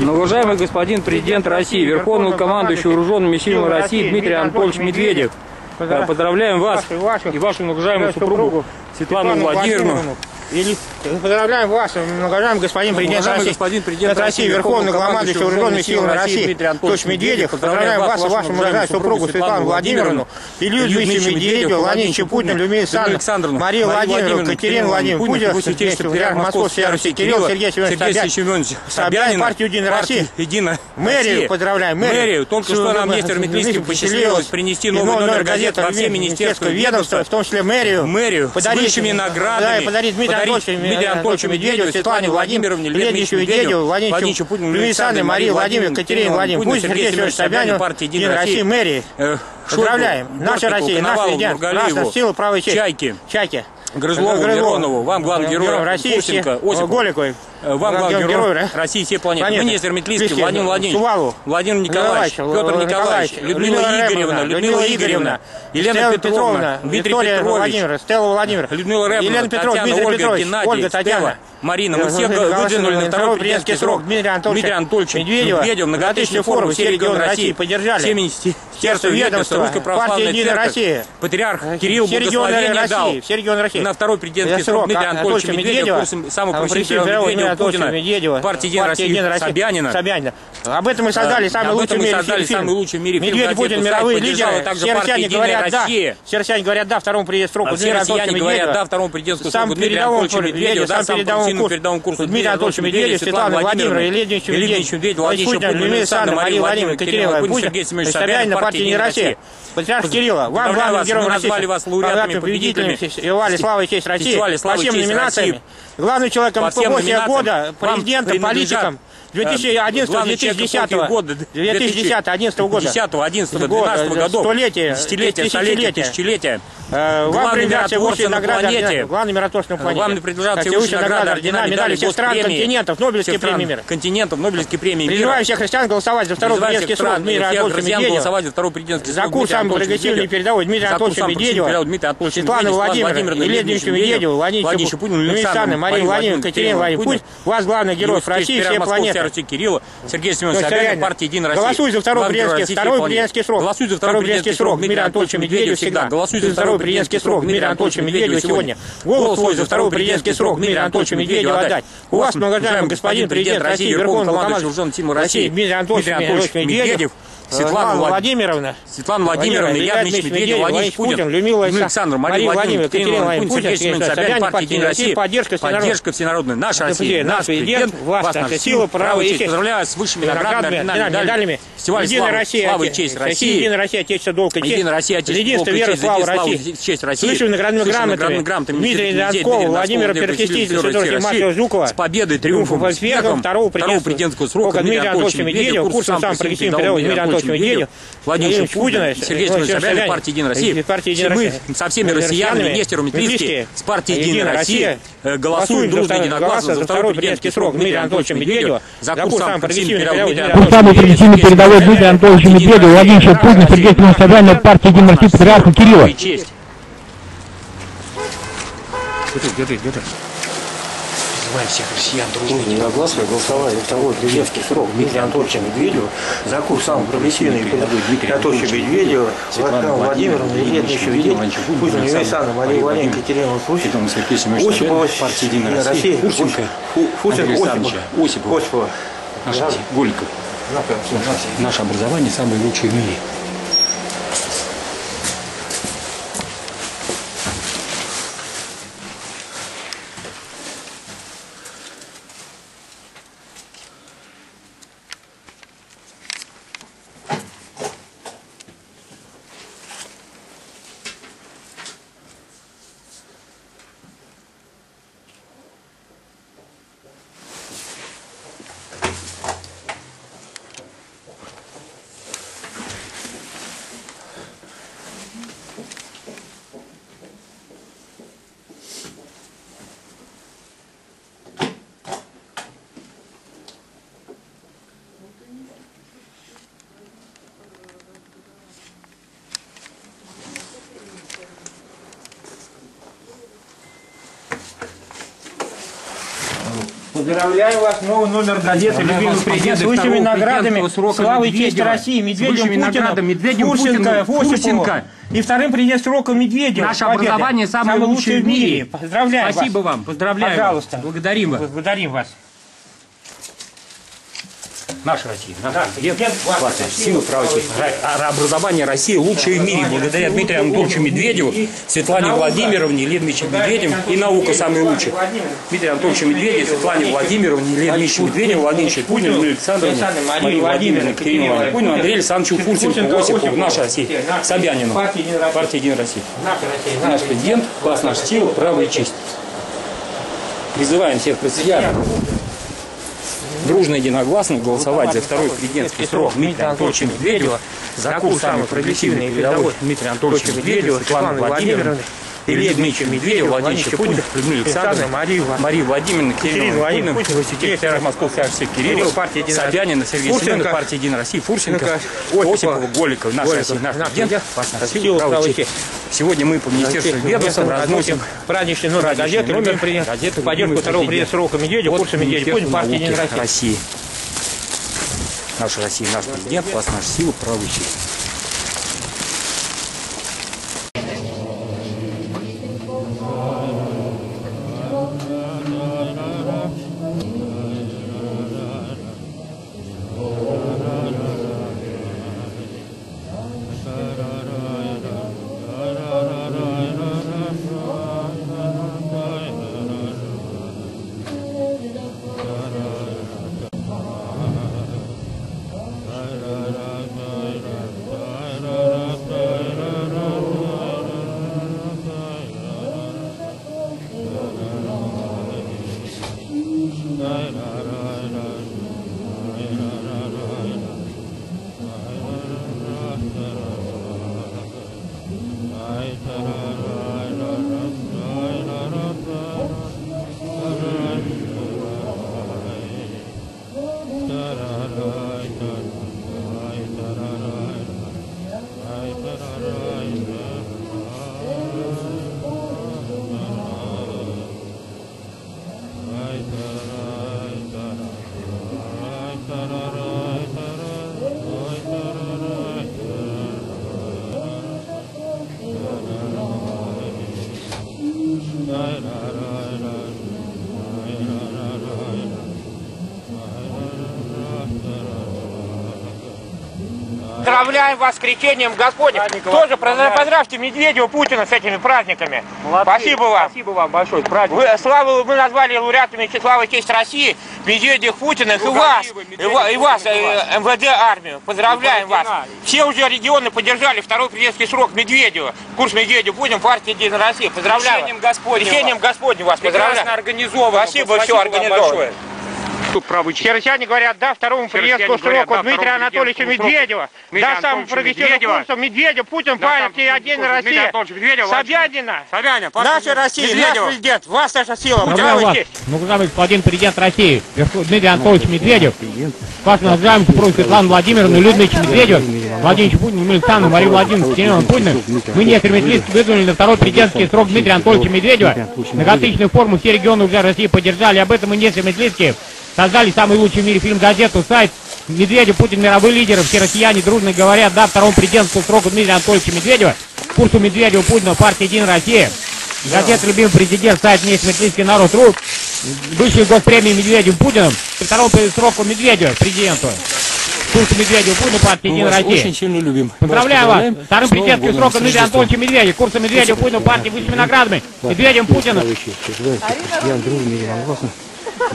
Но уважаемый господин президент России, верховный командующий вооруженными силами России Дмитрий Анатольевич Медведев, поздравляем вас и вашу многожаемую супругу Светлану Владимировну. Поздравляем вас, уважаемый господин президент России, верховный командующий вооруженными силами России Дмитрий Анатольевич Медведев, поздравляем вас и вашу уважаемую супругу Светлану Владимировну, Илью Дмитриевича Медведева, Владимировича Путина, Людмилу Александровну, Марию Владимировну, Катерину Владимировну, Путина, Патриарха Московской Руси, Кирилла Сергеевича Собянина, партию «Единая Россия», мэрию поздравляем, мэрию, только что нам мистер Метлицкий посчастливилось принести новый номер газеты во все министерства ведомства, в том числе мэрию, с высшими наградами, Дмитрию Анатольевичу Медведеву, Светлане Владимировне, Леонидовичу Медведеву, Владимировичу Путину, Люисанне, Марии Владимировне, Катерине Владимировне, Сергею Смировичу Собянину, партии «Единая Россия», мэрии. Поздравляем! Наша Россия, наши идеи, наша сила, правая честь. Чайки. Грызлову, Леонову, вам главный герой Фурсенко, Осипу, Голикову, вам главный герой России всей планеты, министр Метлицкий, Владимир Владимирович, Владимир Николаевич, Петр Николаевич, Людмила Игоревна, Елена Петровна, Виктория Владимировна, Стелла Владимировна, Людмила Реброва, Татьяна, Ольга, Геннадий, Стелла, Марина, мы все выдвинули на второй президентский срок Дмитрия Анатольевича Медведева, многотысячный форум, все регионы России поддержали, все министерства, ведомства, Русской православной церкви, Патриарх Кирилл благословение дал на второй президентский срок Дмитрия Анатольевича Медведева, самого поручителя Владимира Путина, партии «Единая Россия» Собянина. Об этом мы создали самый лучший в мире фильм. Медведев, Путин, мировые лидеры, сердцами говорят «да» второму президентскому сроку Дмитрия Анатольевича Медведева, сам передовому курсу Дмитрий Анатольевич Медведев, Светлана Владимировна, Ильич Медведев, Владимир Путин, Мария Владимировна, Катерина Путин, Сергей Смирович Собянин, партия «Не Россия». Патриарх Кирилла, вам главным героем России, лауреатами, победителями фестиваля «Слава и честь России», по всем номинациям, главным человеком после года, президентом, политиком, 2011-2010 года, 2010-2011 года, 2010-2011-2012 года, столетие, тысячелетие. Вам принадлежат высшие награды, главный миротворцев на планете. Вам принадлежат высшие награды, ордена, медали всех стран, континентов, Нобелевские премии мира. Призываем всех христиан голосовать за второй президентский срок Дмитрия Анатольевича Медведева. За курс самой прогрессивной передовой Дмитрия Анатольевича Медведева, Светлана Владимировна, Илья Дмитриевича Медведева, Владимировича Путина, Мария Владимировна, Катерина Владимировна. Пусть вас главный герой России и всей планеты. Кирилла, Сергей Смирович Собянин, партия «Единая Россия». Голосуй за второй президентский срок Дмитрия Анатольевича Медведева всегда. Голосуй за второй президентский срок Дмитрия Анатольевича Медведева сегодня. Голос свой за второй президентский срок Дмитрия Анатольевича Медведева отдать. У вас, многоуважаемый господин президент России, верховный командующий вооруженными силами России Дмитрий Анатольевич Медведев, Светлана Владимировна, Илья Дмитриевич Медведев, Владимир Путин, Людмила Александровна, Мария Владимировна, Катерина Владимировна, Сергей Собянин, партия «Единая Россия», поддержка всенародная, наша Россия, наш президент, вас, наша сила, право и честь. Поздравляю с высшими наградами, фестиваль «Слава и честь России», «Единая Россия, Отечество, долг и честь», «Единая Россия, Отечество, долг и честь», «Слава России», с высшими наградными грамотами, Дмитрия Носкова, Владимира Перхистича, Федора Симашева, Жукова, с победой, триумфом, успехом второго президентского срока Дмитрия Анатольевича Медведева, курсом сам прогрессивным передовым Дмитрия Анатольевича Медведева, Владимир Путин, Сергей Смирович Собянин, партия «Единая Россия». Мы со всеми россиянами, Нестеровы, Метлицкие, с партии «Единая Россия» голосуем дружно единогласно за второй президентский срок Дмитрия Анатольевича Медведева, за курс самой прогрессивной передовой Дмитрия Анатольевича Медведева, Владимир Путин, Сергей Смирович Собянин, партия «Единая Россия», Патриарха Кирилла. Где ты? Призываем всех россиян дружно единогласно голосовать за второй президентский срок Дмитрия Анатольевича Медведева, за курс самой прогрессивной передовой Дмитрия Анатольевича Медведева, Светлана Владимировна, Елена Медведева, Путин, Юрисана, Мария Владимировна, Екатерина Путина, Осипова, партия «Единая Россия», Фурсенко, Осипова, Голиков. Наше образование самое лучшее в мире. Поздравляю вас, новый номер газеты «Любимый президент» с высшими наградами славы и чести России, Медведевым, Фурсенко, Фурсенко. И вторым президент срока Медведева. Наше образование самое лучшее в мире. Поздравляю. Спасибо вам, поздравляю. Пожалуйста. Благодарим вас. Благодарим вас. Наша Россия. Сила права. Образование России лучшее в мире. Благодаря Дмитрию Анатольевичу Медведеву, Светлане Владимировне, Леонидовичу Медведеву и наука самая лучшая. Дмитрий Анатольевич Медведев, Светлане Владимировне, Леонидовичу Медведеву, Владимировичу Путину, Александровне, Марии Владимировне, Кириллу Путину, Андрею Александровичу Фурсенко, Осипову, наша Россия, Собянину, партия «Единая Россия». Наш президент, класс, наша сила, право и честь. Призываем всех присоединяться. Дружно и единогласно голосовать за второй президентский срок Дмитрия Анатольевича Медведева, за курс самой прогрессивной передовой Дмитрия Анатольевича Медведева, Светланы Владимировны, Илья Дмитриевича Медведева, Владимировича Путина, Людмила Александровна, Мария Владимировна, Кирилл Владимирович, секретарь Московской РСФ Кирилл, Собянина, Сергей Смирович, партия «Единая Россия», Фурсенко, Осипова, Голиков, наша Россия, наш президент, вас на силу правой чести. Сегодня мы по министерству ведомства разносим праздничный номер газеты «Любимый президент» в поддержку второго президента срока Медведева, курса Медведева, Путин, партия «Единая Россия». Наша Россия, наш президент, вас на силу правой чести. Поздравляем вас с крещением Господним. Тоже поздравьте Медведева, Путина с этими праздниками. Молодцы. Спасибо вам. Спасибо вам большое. Славу мы назвали лауреатами славы и честь России, Медведев, Путина и вас, МВД, армию. Поздравляем вас. Все уже регионы поддержали второй президентский срок Медведева. Курс Медведева, Путин, партия «Единая Россия». Поздравляю. Крещением Господним вас. Прекрасно организовано. Спасибо, все организовано. Херсяне говорят, да, второму президентскому сроку Дмитрия Анатольевича Медведева, да, самому прогрессивному курсу Медведев, Путин, партия «Единая Россия», Собянина, наша Россия, наш президент, вас наша сила. Ну, куда быть один президент России, Дмитрий Анатольевич Медведев, вас называем супругу Светлану Владимировну, Людмилу Медведеву, Владимировичу Путину, Людмилу Александровну, Марию Владимировну, Сергею Путину. Мы, Есер, Метлицкий, выдвинули на второй президентский срок Дмитрия Анатольевича Медведева. Многотысячную форму все регионы уже России поддержали, об этом мы, Есер, Метлицкий. Создали самый лучший в мире фильм, газету, сайт. Медведев, Путин, мировые лидеры. Все россияне дружно говорят, да, второму президентскому сроку Дмитрия Анатольевича Медведева. Курсу Медведева, Путина, партия «Единая Россия». Газета «Любимый президент», сайт «Метлицкий, народ.ру». Высшие госпремии Медведев, Путиным. Второму сроку Медведева, президенту. Курсу Медведева, Путина, партия «Единая Россия». Очень сильно любим. Поздравляю вас. Вторым президентским сроком Дмитрия Анатольевича Медведева. Курсу Медведева, Путина, партии высшими наградами. Медведем, Путиным.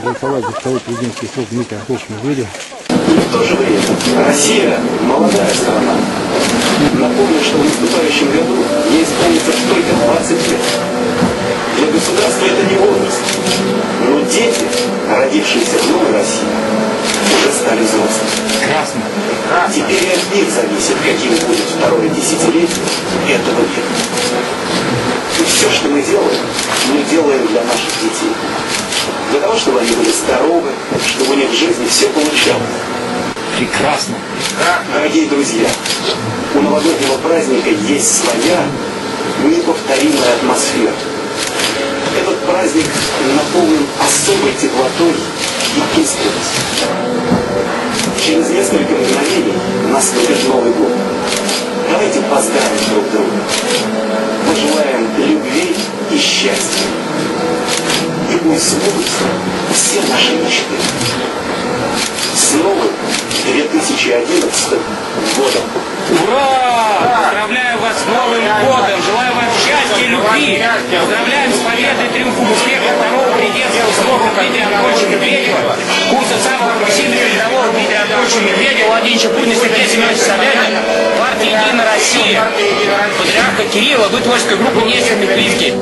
Голосовать за второй президентский срок Дмитрия Анатольевича Медведева. И в то же время Россия молодая страна. Напомню, что в наступающем году ей исполнится только 20 лет. Для государства это не возраст. Но дети, родившиеся в новой России, уже стали взрослыми. Красно. Теперь от них зависит, каким будет второе десятилетие этого века. И все, что мы делаем для наших детей. Для того, чтобы они были здоровы, чтобы у них в жизни все получалось. Прекрасно. Дорогие друзья, у новогоднего праздника есть своя неповторимая атмосфера. Этот праздник наполнен особой теплотой и искренностью. Через несколько мгновений наступит Новый год. Давайте поздравим друг друга. Пожелаем любви и счастья. И пусть сбудутся все наши мечты. С новым 2011 годом! Ура! Поздравляю вас с Новым годом! Желаю вам счастья и любви! Поздравляем с победой, триумфом, успеха второго президентского срока Дмитрия Анатольевича Медведева, курса самого агрессивного рядового Дмитрия Анатольевича Медведева, Владимира Путина, Сергея Смировича Собянина, партии «Единая Россия», Патриарха Кирилла, вы творческая группа «Есер, Метлицкий».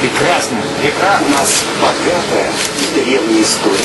Прекрасно. У нас богатая и древняя история.